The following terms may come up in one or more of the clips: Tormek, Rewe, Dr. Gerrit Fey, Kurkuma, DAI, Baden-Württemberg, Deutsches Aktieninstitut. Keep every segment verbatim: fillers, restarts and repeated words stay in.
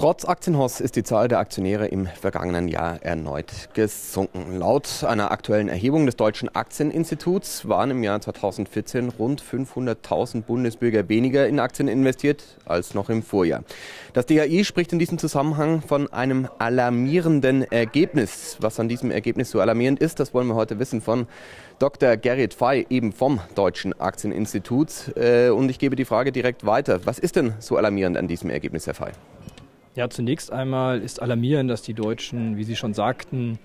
Trotz Aktienhoss ist die Zahl der Aktionäre im vergangenen Jahr erneut gesunken. Laut einer aktuellen Erhebung des Deutschen Aktieninstituts waren im Jahr zweitausendvierzehn rund fünfhunderttausend Bundesbürger weniger in Aktien investiert als noch im Vorjahr. Das D A I spricht in diesem Zusammenhang von einem alarmierenden Ergebnis. Was an diesem Ergebnis so alarmierend ist, das wollen wir heute wissen von Doktor Gerrit Fey, eben vom Deutschen Aktieninstitut. Und ich gebe die Frage direkt weiter. Was ist denn so alarmierend an diesem Ergebnis, Herr Fey? Ja, zunächst einmal ist alarmierend, dass die Deutschen, wie Sie schon sagten,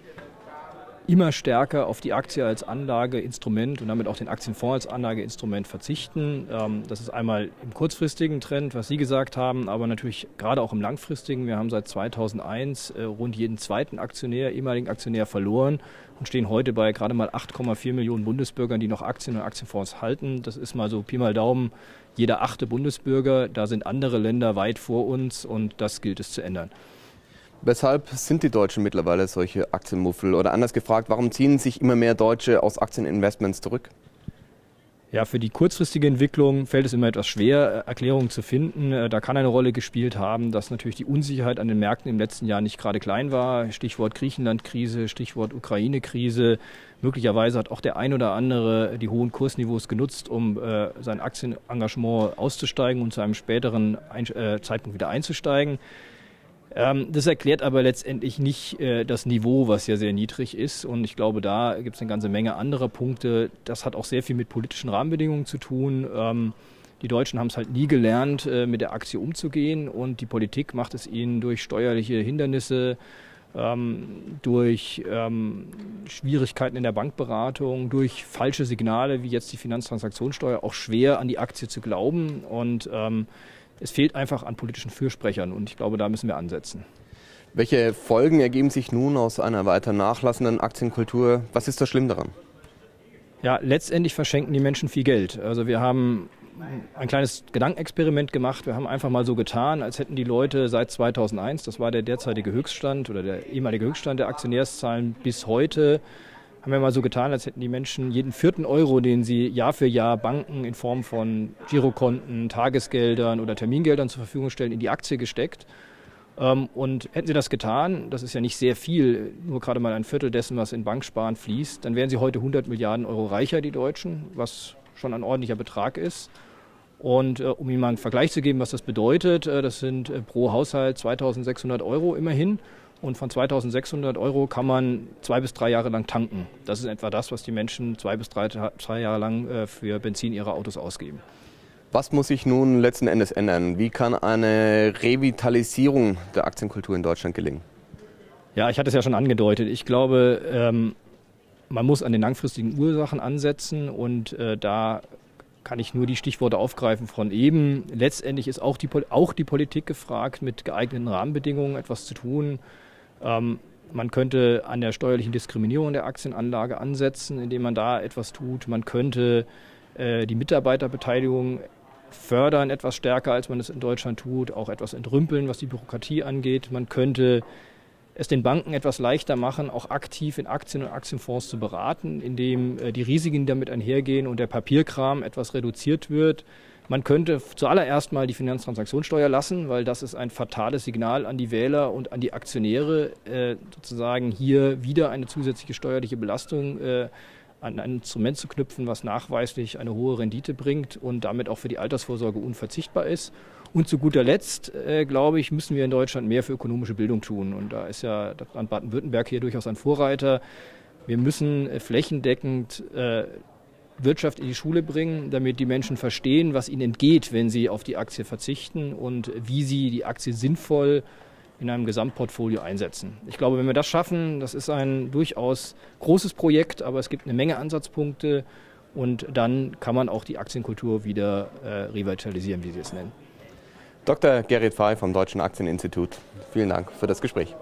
immer stärker auf die Aktie als Anlageinstrument und damit auch den Aktienfonds als Anlageinstrument verzichten. Das ist einmal im kurzfristigen Trend, was Sie gesagt haben, aber natürlich gerade auch im langfristigen. Wir haben seit zweitausendeins rund jeden zweiten Aktionär, ehemaligen Aktionär verloren und stehen heute bei gerade mal acht Komma vier Millionen Bundesbürgern, die noch Aktien und Aktienfonds halten. Das ist mal so Pi mal Daumen. Jeder achte Bundesbürger, da sind andere Länder weit vor uns und das gilt es zu ändern. Weshalb sind die Deutschen mittlerweile solche Aktienmuffel? Oder anders gefragt, warum ziehen sich immer mehr Deutsche aus Aktieninvestments zurück? Ja, für die kurzfristige Entwicklung fällt es immer etwas schwer, Erklärungen zu finden. Da kann eine Rolle gespielt haben, dass natürlich die Unsicherheit an den Märkten im letzten Jahr nicht gerade klein war. Stichwort Griechenland-Krise, Stichwort Ukraine-Krise. Möglicherweise hat auch der ein oder andere die hohen Kursniveaus genutzt, um äh, sein Aktienengagement auszusteigen und zu einem späteren ein äh, Zeitpunkt wieder einzusteigen. Das erklärt aber letztendlich nicht das Niveau, was ja sehr niedrig ist. Und ich glaube, da gibt es eine ganze Menge anderer Punkte. Das hat auch sehr viel mit politischen Rahmenbedingungen zu tun. Die Deutschen haben es halt nie gelernt, mit der Aktie umzugehen. Und die Politik macht es ihnen durch steuerliche Hindernisse, durch Schwierigkeiten in der Bankberatung, durch falsche Signale, wie jetzt die Finanztransaktionssteuer, auch schwer an die Aktie zu glauben. Und es fehlt einfach an politischen Fürsprechern und ich glaube, da müssen wir ansetzen. Welche Folgen ergeben sich nun aus einer weiter nachlassenden Aktienkultur? Was ist da schlimm daran? Ja, letztendlich verschenken die Menschen viel Geld. Also wir haben ein kleines Gedankenexperiment gemacht. Wir haben einfach mal so getan, als hätten die Leute seit zweitausendeins, das war der derzeitige Höchststand oder der ehemalige Höchststand der Aktionärszahlen bis heute, haben wir mal so getan, als hätten die Menschen jeden vierten Euro, den sie Jahr für Jahr Banken in Form von Girokonten, Tagesgeldern oder Termingeldern zur Verfügung stellen, in die Aktie gesteckt. Und hätten sie das getan, das ist ja nicht sehr viel, nur gerade mal ein Viertel dessen, was in Banksparen fließt, dann wären sie heute hundert Milliarden Euro reicher, die Deutschen, was schon ein ordentlicher Betrag ist. Und um Ihnen mal einen Vergleich zu geben, was das bedeutet, das sind pro Haushalt zweitausendsechshundert Euro immerhin. Und von zweitausendsechshundert Euro kann man zwei bis drei Jahre lang tanken. Das ist etwa das, was die Menschen zwei bis drei, drei Jahre lang für Benzin ihrer Autos ausgeben. Was muss sich nun letzten Endes ändern? Wie kann eine Revitalisierung der Aktienkultur in Deutschland gelingen? Ja, ich hatte es ja schon angedeutet. Ich glaube, ähm, man muss an den langfristigen Ursachen ansetzen und äh, da kann ich nur die Stichworte aufgreifen von eben. Letztendlich ist auch die, auch die Politik gefragt, mit geeigneten Rahmenbedingungen etwas zu tun. Ähm, man könnte an der steuerlichen Diskriminierung der Aktienanlage ansetzen, indem man da etwas tut. Man könnte äh, die Mitarbeiterbeteiligung fördern, etwas stärker, als man es in Deutschland tut, auch etwas entrümpeln, was die Bürokratie angeht. Man könnte es den Banken etwas leichter machen, auch aktiv in Aktien und Aktienfonds zu beraten, indem die Risiken damit einhergehen und der Papierkram etwas reduziert wird. Man könnte zuallererst mal die Finanztransaktionssteuer lassen, weil das ist ein fatales Signal an die Wähler und an die Aktionäre, äh, sozusagen hier wieder eine zusätzliche steuerliche Belastung äh, an ein Instrument zu knüpfen, was nachweislich eine hohe Rendite bringt und damit auch für die Altersvorsorge unverzichtbar ist. Und zu guter Letzt, äh, glaube ich, müssen wir in Deutschland mehr für ökonomische Bildung tun. Und da ist ja Baden-Württemberg hier durchaus ein Vorreiter. Wir müssen äh, flächendeckend äh, Wirtschaft in die Schule bringen, damit die Menschen verstehen, was ihnen entgeht, wenn sie auf die Aktie verzichten und wie sie die Aktie sinnvoll in einem Gesamtportfolio einsetzen. Ich glaube, wenn wir das schaffen, das ist ein durchaus großes Projekt, aber es gibt eine Menge Ansatzpunkte und dann kann man auch die Aktienkultur wieder äh, revitalisieren, wie Sie es nennen. Doktor Gerrit Fey vom Deutschen Aktieninstitut, vielen Dank für das Gespräch.